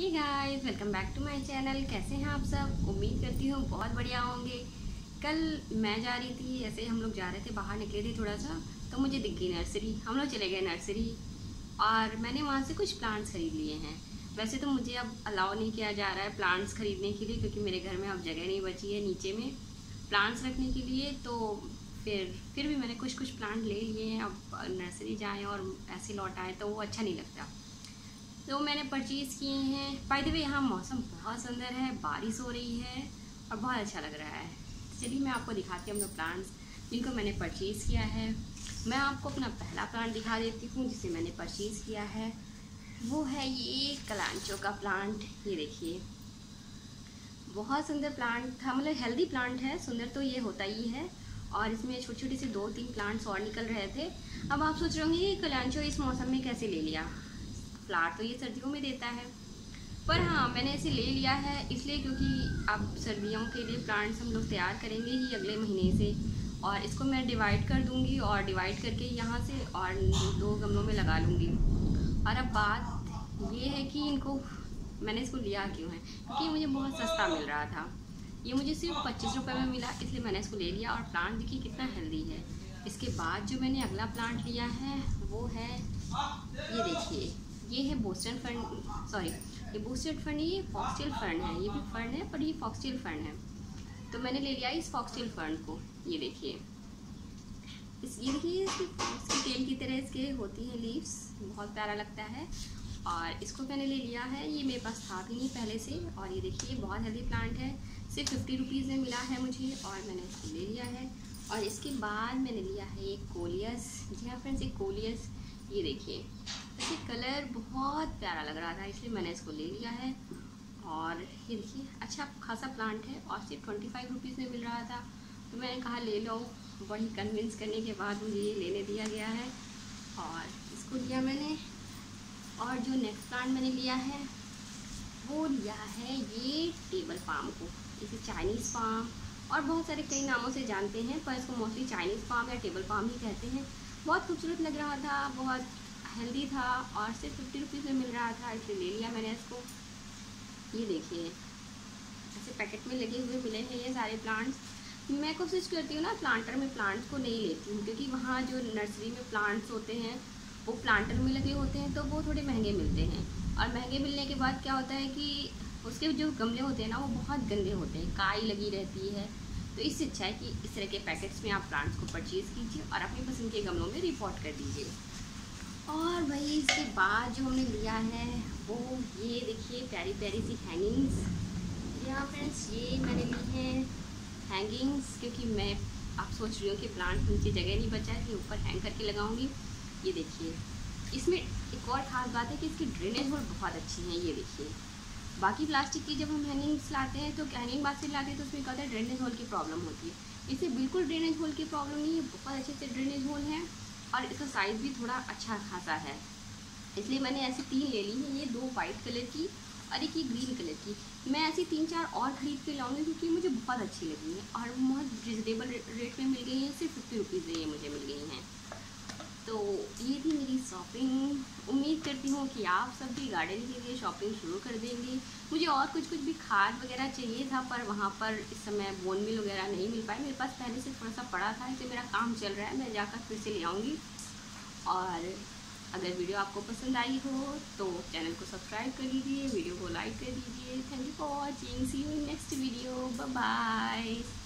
Hey guys, welcome back to my channel. कैसे हैं आप सब? उम्मीद करती हूँ बहुत बढ़िया होंगे। कल मैं जा रही थी, ऐसे हम लोग जा रहे थे, बाहर निकले थे थोड़ा सा, तो मुझे दिख गई नर्सरी। हम लोग चले गए नर्सरी और मैंने वहाँ से कुछ प्लांट्स खरीद लिए हैं। वैसे तो मुझे अब अलाउ नहीं किया जा रहा है प्लांट्स खरीदने के लिए, क्योंकि मेरे घर में अब जगह नहीं बची है नीचे में प्लांट्स रखने के लिए। तो फिर भी मैंने कुछ कुछ प्लांट ले लिए हैं। अब नर्सरी जाएँ और ऐसे लौट आएँ तो वो अच्छा नहीं लगता, तो मैंने परचेज़ किए हैं। बाय द वे, यहाँ मौसम बहुत सुंदर है, बारिश हो रही है और बहुत अच्छा लग रहा है। चलिए मैं आपको दिखाती हूँ अपने प्लांट्स जिनको मैंने परचेज़ किया है। मैं आपको अपना पहला प्लांट दिखा देती हूँ जिसे मैंने परचेज़ किया है। वो है ये कलांचो का प्लांट। ये देखिए, बहुत सुंदर प्लांट था, मतलब हेल्दी प्लांट है। सुंदर तो ये होता ही है। और इसमें छोटी छोटी सी 2-3 प्लांट्स और निकल रहे थे। अब आप सोच रहे होंगे कि कलांचो इस मौसम में कैसे ले लिया। फ्लावर तो ये सर्दियों में देता है, पर हाँ मैंने इसे ले लिया है इसलिए क्योंकि अब सर्दियों के लिए प्लांट्स हम लोग तैयार करेंगे ही अगले महीने से। और इसको मैं डिवाइड कर दूंगी और डिवाइड करके यहाँ से और 2 गमलों में लगा लूँगी। और अब बात ये है कि मैंने इसको लिया क्यों है, क्योंकि मुझे बहुत सस्ता मिल रहा था। ये मुझे सिर्फ 25 रुपये में मिला, इसलिए मैंने इसको ले लिया। और प्लांट देखिए कितना हेल्दी है। इसके बाद जो मैंने अगला प्लांट लिया है वो है, ये देखिए, ये है बोस्टन फर्न, ये फॉक्स टेल फर्न है। ये भी फर्न है पर ये फॉक्स टेल फर्न है, तो मैंने ले लिया इस फॉक्स टेल फर्न को। ये देखिए, ये देखिए इसकी टेल की तरह इसके होती हैं लीव्स, बहुत प्यारा लगता है। और इसको मैंने ले लिया है, ये मेरे पास था भी नहीं पहले से। और ये देखिए, बहुत हेल्दी प्लांट है, सिर्फ 50 रुपीज़ में मिला है मुझे और मैंने इसको ले लिया है। और इसके बाद मैंने लिया है एक कोलियस। जी हाँ फ्रेंड्स, एक कोलियस। ये देखिए, इसके कलर बहुत प्यारा लग रहा था इसलिए मैंने इसको ले लिया है। और ये देखिए, अच्छा खासा प्लांट है और सिर्फ 25 रुपीज़ में मिल रहा था, तो मैंने कहा ले लो। वही कन्विंस करने के बाद मुझे ये लेने दिया गया है और इसको लिया मैंने। और जो नेक्स्ट प्लांट मैंने लिया है वो लिया है ये टेबल पाम को। इसे चाइनीज़ पाम और बहुत सारे कई नामों से जानते हैं, पर इसको मोस्टली चाइनीज़ पाम या टेबल पाम ही कहते हैं। बहुत खूबसूरत लग रहा था, बहुत हेल्दी था और सिर्फ 50 रुपीज़ में मिल रहा था, इसलिए ले लिया मैंने इसको। ये देखिए, ऐसे पैकेट में लगे हुए मिले हैं ये सारे प्लांट्स। मैं कोशिश करती हूँ ना, प्लांटर में प्लांट्स को नहीं लेती हूँ, क्योंकि वहाँ जो नर्सरी में प्लांट्स होते हैं वो प्लांटर में लगे होते हैं, तो वो थोड़े महंगे मिलते हैं। और महंगे मिलने के बाद क्या होता है कि उसके जो गमले होते हैं ना, वो बहुत गंदे होते हैं, काई लगी रहती है। तो इससे अच्छा है कि इस तरह के पैकेट्स में आप प्लांट्स को परचेज़ कीजिए और अपनी पसंद के गमलों में रिपोर्ट कर दीजिए। और भाई इसके बाद जो हमने लिया है वो, ये देखिए, प्यारी प्यारी सी हैंगिंग्स। यहाँ फ्रेंड्स, ये मैंने ली हैं हैंगिंग्स, क्योंकि मैं आप सोच रही हूँ कि प्लांट नीचे जगह नहीं बचा है, ऊपर हैंग करके लगाऊंगी। ये देखिए, इसमें एक और ख़ास बात है कि इसकी ड्रेनेज होल बहुत अच्छी है। ये देखिए, बाकी प्लास्टिक की जब हम हैंगिंग्स लाते हैं, तो हैंगिंग बास्केट लाते हैं, तो उसमें क्या होता है, ड्रेनेज होल की प्रॉब्लम होती है। इससे बिल्कुल ड्रेनेज होल की प्रॉब्लम नहीं है, बहुत अच्छे से ड्रेनेज होल है और इसका साइज़ भी थोड़ा अच्छा खासा है। इसलिए मैंने ऐसी 3 ले ली हैं, ये 2 वाइट कलर की और एक ये ग्रीन कलर की। मैं ऐसी 3-4 और ख़रीद के लाऊंगी क्योंकि मुझे बहुत अच्छी लगी है और बहुत रिजनेबल रेट में मिल गई है। सिर्फ 50 रुपीज़ में ये मुझे मिल गई हैं। तो ये थी मेरी शॉपिंग। उम्मीद करती हूँ कि आप सब भी गार्डनिंग के लिए शॉपिंग शुरू कर देंगे। मुझे और कुछ भी खाद वगैरह चाहिए था, पर वहाँ पर इस समय बोन मिल वगैरह नहीं मिल पाए। मेरे पास पहले से थोड़ा सा पड़ा था, इसलिए मेरा काम चल रहा है, मैं जाकर फिर से ले आऊँगी। और अगर वीडियो आपको पसंद आई हो तो चैनल को सब्सक्राइब कर दीजिए, वीडियो को लाइक कर दीजिए। Thank you for watching, see you next video, bye bye.